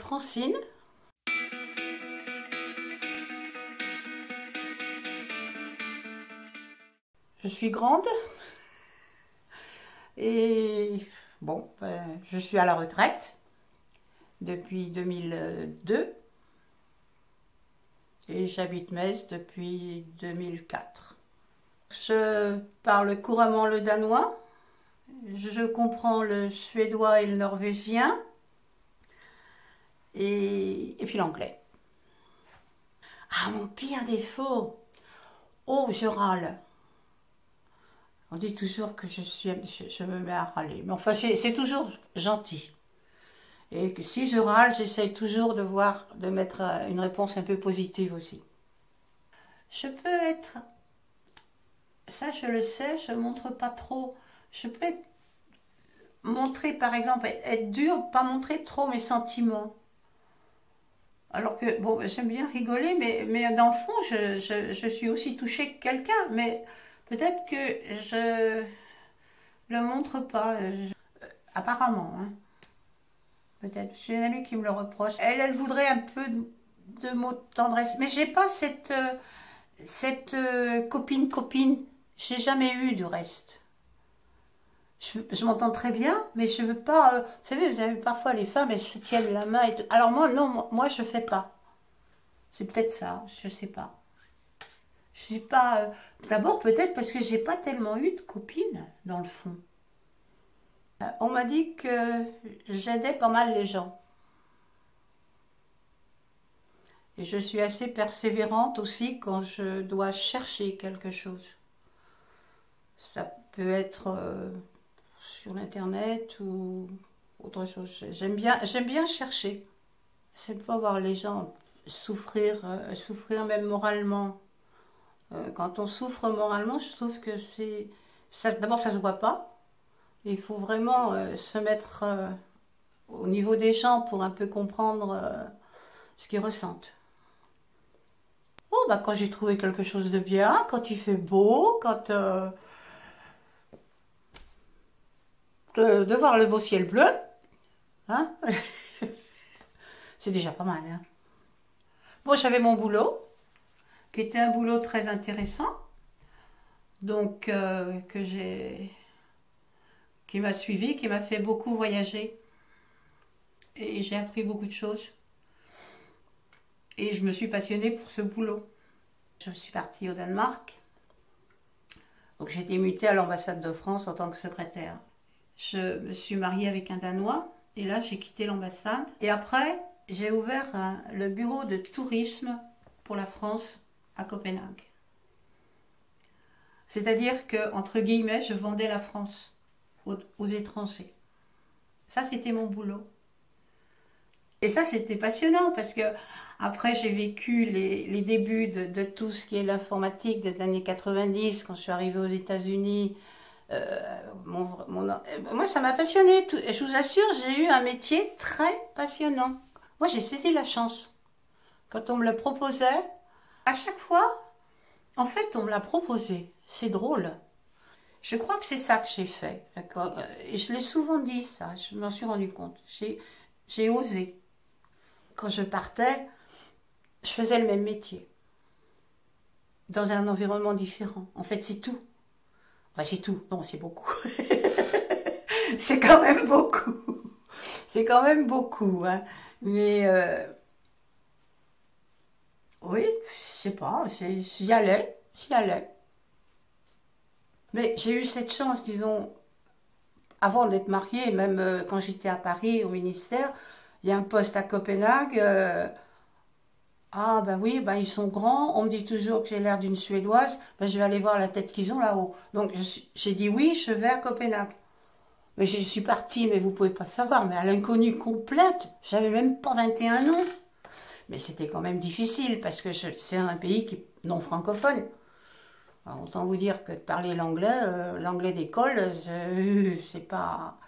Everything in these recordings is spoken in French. Francine. Je suis grande et bon, je suis à la retraite depuis 2002 et j'habite Meze depuis 2004. Je parle couramment le danois, je comprends le suédois et le norvégien et puis l'anglais. Ah, mon pire défaut! Oh, je râle! On dit toujours que je me mets à râler. Mais enfin, c'est toujours gentil. Et que si je râle, j'essaye toujours de mettre une réponse un peu positive aussi. Je peux être, ça je le sais, je ne montre pas trop. Je peux être, montrer par exemple, être dure, pas montrer trop mes sentiments. Alors que, bon, j'aime bien rigoler, mais dans le fond, je suis aussi touchée que quelqu'un, mais... peut-être que je le montre pas, apparemment. Hein. Peut-être. J'ai une amie qui me le reproche. Elle voudrait un peu de mots de tendresse. Mais j'ai pas cette copine. J'ai jamais eu du reste. Je m'entends très bien, mais je veux pas. Vous savez, vous avez parfois les femmes, elles se tiennent la main. Et tout. Alors moi, non, moi je fais pas. C'est peut-être ça. Je sais pas. Je suis pas... d'abord peut-être parce que j'ai pas tellement eu de copines, dans le fond. On m'a dit que j'aidais pas mal les gens. Et je suis assez persévérante aussi quand je dois chercher quelque chose. Ça peut être sur l'internet ou autre chose. J'aime bien chercher. J'aime pas voir les gens souffrir même moralement. Quand on souffre moralement, je trouve que c'est... D'abord, ça ne se voit pas. Il faut vraiment se mettre au niveau des gens pour un peu comprendre ce qu'ils ressentent. Oh, bah, quand j'ai trouvé quelque chose de bien, quand il fait beau, quand... de voir le beau ciel bleu, hein, c'est déjà pas mal. Hein. Bon, j'avais mon boulot, qui était un boulot très intéressant, donc qui m'a suivi, qui m'a fait beaucoup voyager, et j'ai appris beaucoup de choses, et je me suis passionnée pour ce boulot. Je suis partie au Danemark, donc j'ai été mutée à l'ambassade de France en tant que secrétaire. Je me suis mariée avec un Danois, et là j'ai quitté l'ambassade, et après j'ai ouvert le bureau de tourisme pour la France, à Copenhague. C'est-à-dire que, entre guillemets, je vendais la France aux étrangers. Ça, c'était mon boulot. Et ça, c'était passionnant parce que, après, j'ai vécu les débuts de tout ce qui est l'informatique des années 90, quand je suis arrivée aux États-Unis. Moi, ça m'a passionnée. Je vous assure, j'ai eu un métier très passionnant. Moi, j'ai saisi la chance. Quand on me le proposait, à chaque fois, en fait, on me l'a proposé. C'est drôle. Je crois que c'est ça que j'ai fait. Et je l'ai souvent dit, ça. Je m'en suis rendu compte. J'ai osé. Quand je partais, je faisais le même métier. Dans un environnement différent. En fait, c'est tout. Enfin, c'est tout. Non, c'est beaucoup. C'est quand même beaucoup. C'est quand même beaucoup. Hein. Mais... oui, je sais pas, j'y allais. Mais j'ai eu cette chance, disons, avant d'être mariée, même quand j'étais à Paris, au ministère, il y a un poste à Copenhague. Ah, ben oui, ben ils sont grands, on me dit toujours que j'ai l'air d'une Suédoise, ben je vais aller voir la tête qu'ils ont là-haut. Donc j'ai dit oui, je vais à Copenhague. Mais je suis partie, mais vous pouvez pas savoir, mais à l'inconnue complète, j'avais même pas 21 ans. Mais c'était quand même difficile, parce que c'est un pays qui est non francophone. Alors, autant vous dire que de parler l'anglais, l'anglais d'école, c'est pas...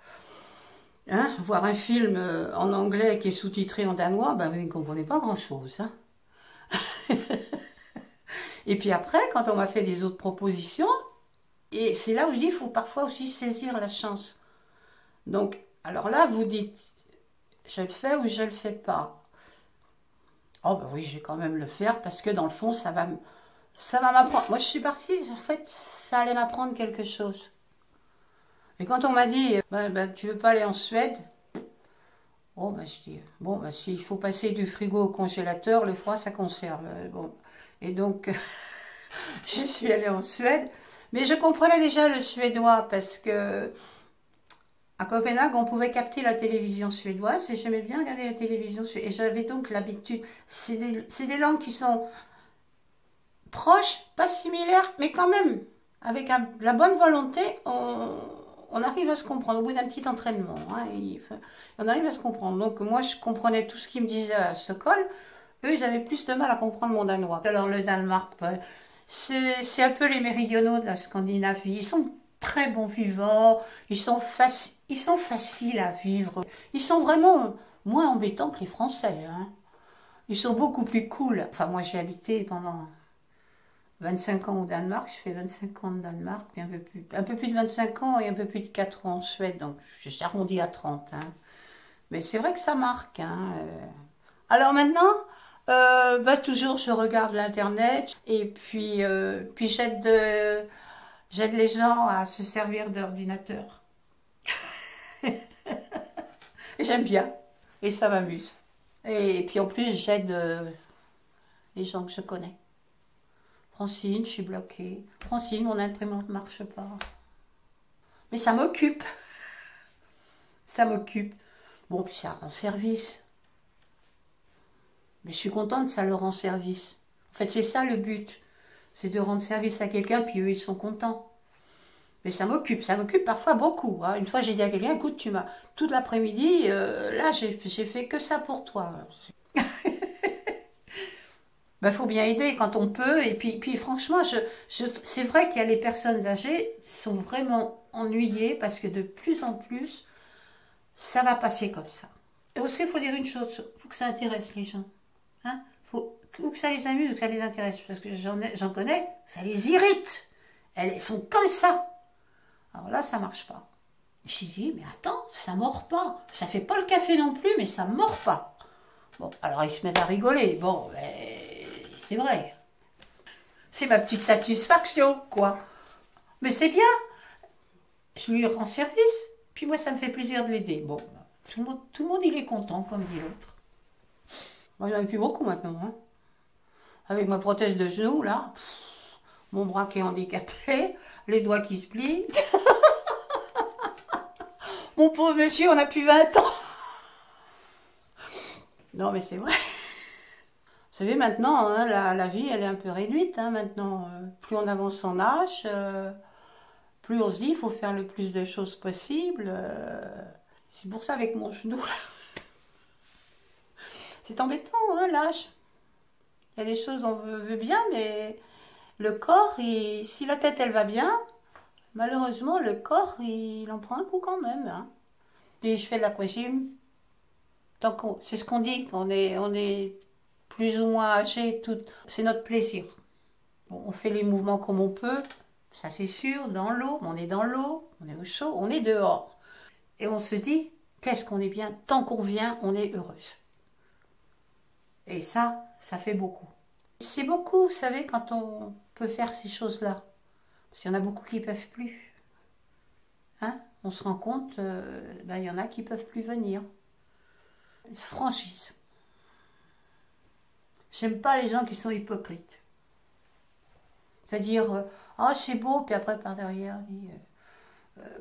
Hein, voir un film en anglais qui est sous-titré en danois, ben, vous ne comprenez pas grand-chose. Hein. Et puis après, quand on m'a fait des autres propositions, et c'est là où je dis, il faut parfois aussi saisir la chance. Donc, alors là, vous dites... je le fais ou je le fais pas? Oh ben oui, je vais quand même le faire parce que dans le fond, ça va m'apprendre. Moi, je suis partie, en fait, ça allait m'apprendre quelque chose. Et quand on m'a dit, tu veux pas aller en Suède? Oh ben je dis, bon ben s'il faut passer du frigo au congélateur, le froid ça conserve. Bon. Et donc, je suis allée en Suède. Mais je comprenais déjà le suédois parce que à Copenhague, on pouvait capter la télévision suédoise et j'aimais bien regarder la télévision suédoise. Et j'avais donc l'habitude. C'est des langues qui sont proches, pas similaires, mais quand même, avec la bonne volonté, on arrive à se comprendre. Au bout d'un petit entraînement, hein, on arrive à se comprendre. Donc moi, je comprenais tout ce qu'ils me disaient à Stockholm. Eux, ils avaient plus de mal à comprendre mon danois. Alors le Danemark, c'est un peu les méridionaux de la Scandinavie. Ils sont très bons vivants, ils sont faciles à vivre. Ils sont vraiment moins embêtants que les Français. Hein. Ils sont beaucoup plus cool. Enfin, moi, j'ai habité pendant 25 ans au Danemark. Je fais 25 ans au Danemark, puis un peu plus de 25 ans et un peu plus de 4 ans en Suède. Donc, j'ai arrondi à 30. Hein. Mais c'est vrai que ça marque. Hein. Alors maintenant... toujours je regarde l'internet et puis, j'aide les gens à se servir d'ordinateur. J'aime bien et ça m'amuse. Et puis en plus j'aide les gens que je connais. Francine, je suis bloquée. Francine, mon imprimante ne marche pas. Mais ça m'occupe. Ça m'occupe. Bon, puis ça rend service. Mais je suis contente, ça leur rend service. En fait, c'est ça le but. C'est de rendre service à quelqu'un, puis eux, ils sont contents. Mais ça m'occupe parfois beaucoup. Hein. Une fois, j'ai dit à quelqu'un, écoute, tu m'as... Toute l'après-midi, là, j'ai fait que ça pour toi. Ben, faut bien aider quand on peut. Et puis franchement, c'est vrai qu'il y a les personnes âgées qui sont vraiment ennuyées, parce que de plus en plus, ça va passer comme ça. Et aussi, il faut dire une chose, il faut que ça intéresse les gens. Hein? Ou que ça les amuse ou que ça les intéresse, parce que j'en connais, ça les irrite, elles sont comme ça, alors là ça marche pas. J'ai dit mais attends, ça mord pas, ça fait pas le café non plus, mais ça mord pas. Bon, alors ils se mettent à rigoler, bon mais c'est vrai, c'est ma petite satisfaction quoi, mais c'est bien, je lui rends service, puis moi ça me fait plaisir de l'aider. Bon, tout le monde il est content comme dit l'autre. Moi, j'en ai plus beaucoup maintenant. Hein. Avec ma prothèse de genou, là, mon bras qui est handicapé, les doigts qui se plient. Mon pauvre monsieur, on a plus 20 ans. Non, mais c'est vrai. Vous savez, maintenant, hein, la vie, elle est un peu réduite. Hein, maintenant, plus on avance en âge, plus on se dit, il faut faire le plus de choses possible. C'est pour ça, avec mon genou, là. C'est embêtant, hein, l'âge. Il y a des choses, on veut bien, mais le corps, si la tête, elle va bien, malheureusement, le corps, il en prend un coup quand même. Hein. Et je fais de l'aquagym. C'est ce qu'on dit, qu'on est plus ou moins âgé. C'est notre plaisir. Bon, on fait les mouvements comme on peut, ça c'est sûr, dans l'eau. On est dans l'eau, on est au chaud, on est dehors. Et on se dit, qu'est-ce qu'on est bien, tant qu'on vient, on est heureuse. Et ça, ça fait beaucoup. C'est beaucoup, vous savez, quand on peut faire ces choses-là. Parce qu'il y en a beaucoup qui ne peuvent plus. Hein? On se rend compte, il y en a qui ne peuvent plus venir. Franchise. J'aime pas les gens qui sont hypocrites. C'est-à-dire, ah, c'est beau, puis après par derrière,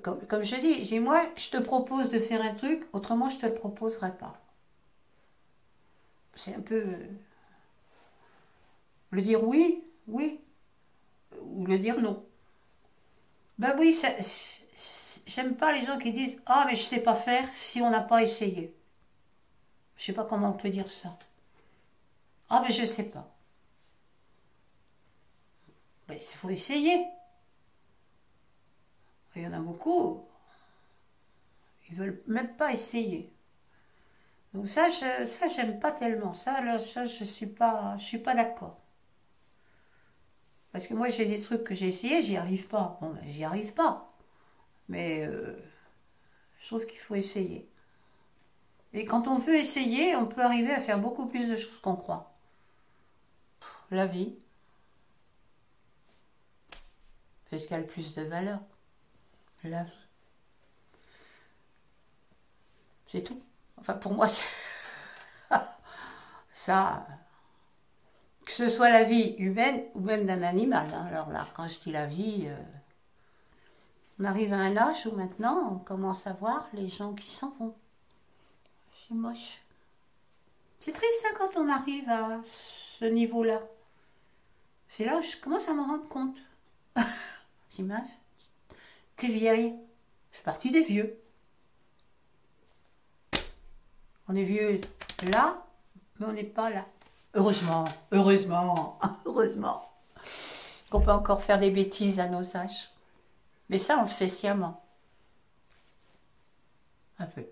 comme je dis, moi, je te propose de faire un truc, autrement je ne te le proposerai pas. C'est un peu le dire oui, ou le dire non. Ben oui, j'aime pas les gens qui disent « Ah, mais je sais pas faire si on n'a pas essayé. » Je sais pas comment on peut dire ça. « Ah, mais je sais pas. » Ben, il faut essayer. Il y en a beaucoup, ils veulent même pas essayer. Donc ça j'aime pas tellement, ça je suis pas d'accord. Parce que moi j'ai des trucs que j'ai essayé, j'y arrive pas. Bon ben, j'y arrive pas, mais je trouve qu'il faut essayer. Et quand on veut essayer, on peut arriver à faire beaucoup plus de choses qu'on croit. La vie, c'est ce qui a le plus de valeur. La vie. C'est tout. Enfin, pour moi, c'est... ça... Que ce soit la vie humaine ou même d'un animal. Hein. Alors là, quand je dis la vie... on arrive à un âge où maintenant, on commence à voir les gens qui s'en vont. C'est moche. C'est triste, hein, quand on arrive à ce niveau-là. C'est là où je commence à me rendre compte. C'est mince. T'es vieille. Je fais partie des vieux. On est vieux là, mais on n'est pas là. Heureusement, heureusement, heureusement qu'on peut encore faire des bêtises à nos âges. Mais ça, on le fait sciemment. Un peu.